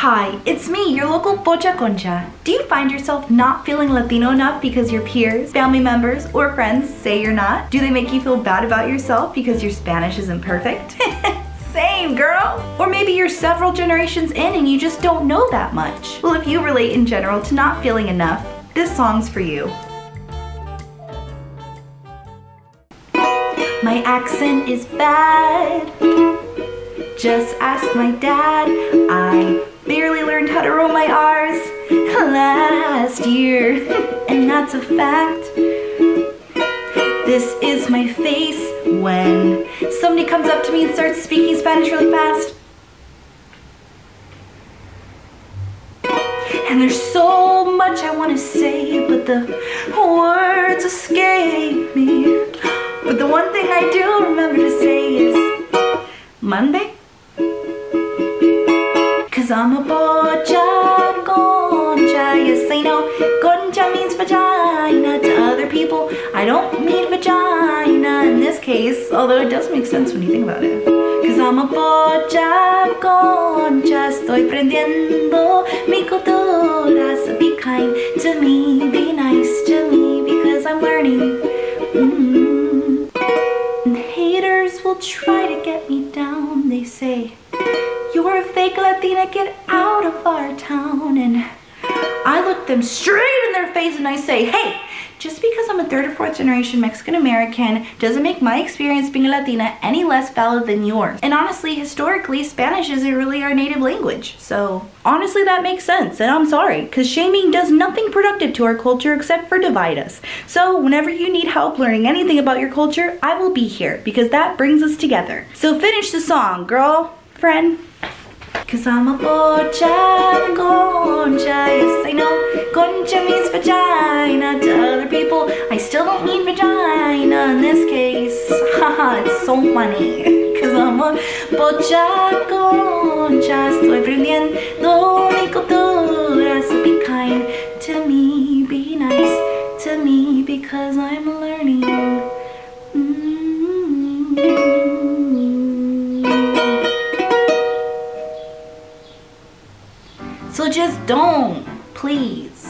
Hi, it's me, your local Pocha Concha. Do you find yourself not feeling Latino enough because your peers, family members, or friends say you're not? Do they make you feel bad about yourself because your Spanish isn't perfect? Same, girl! Or maybe you're several generations in and you just don't know that much. Well, if you relate in general to not feeling enough, this song's for you. My accent is bad. Just ask my dad. I barely learned how to roll my R's last year, and that's a fact. This is my face when somebody comes up to me and starts speaking Spanish really fast. And there's so much I want to say, but the words escape me. But the one thing I do remember to say is Monday. I'm a Pocha Concha, yes I know, Concha means vagina to other people. I don't mean vagina in this case, although it does make sense when you think about it. Cause I'm a Pocha Concha, estoy prendiendo mi cultura, so be kind to me, be nice to me, because I'm learning. And the haters will try to get me down, they say. You're a fake Latina, get out of our town. And I look them straight in their face and I say, hey, just because I'm a third or fourth generation Mexican-American doesn't make my experience being a Latina any less valid than yours. And honestly, historically, Spanish isn't really our native language. So honestly, that makes sense, and I'm sorry, because shaming does nothing productive to our culture except for divide us. So whenever you need help learning anything about your culture, I will be here, because that brings us together. So finish the song, girl, friend. Cause I'm a Pocha Concha, yes I know, Concha means vagina to other people. I still don't mean vagina in this case. Haha, it's so funny. Cause I'm a Pocha Concha, estoy prendiendo mi cultura, so be kind to me, be nice to me, because I'm learning. So just don't, please.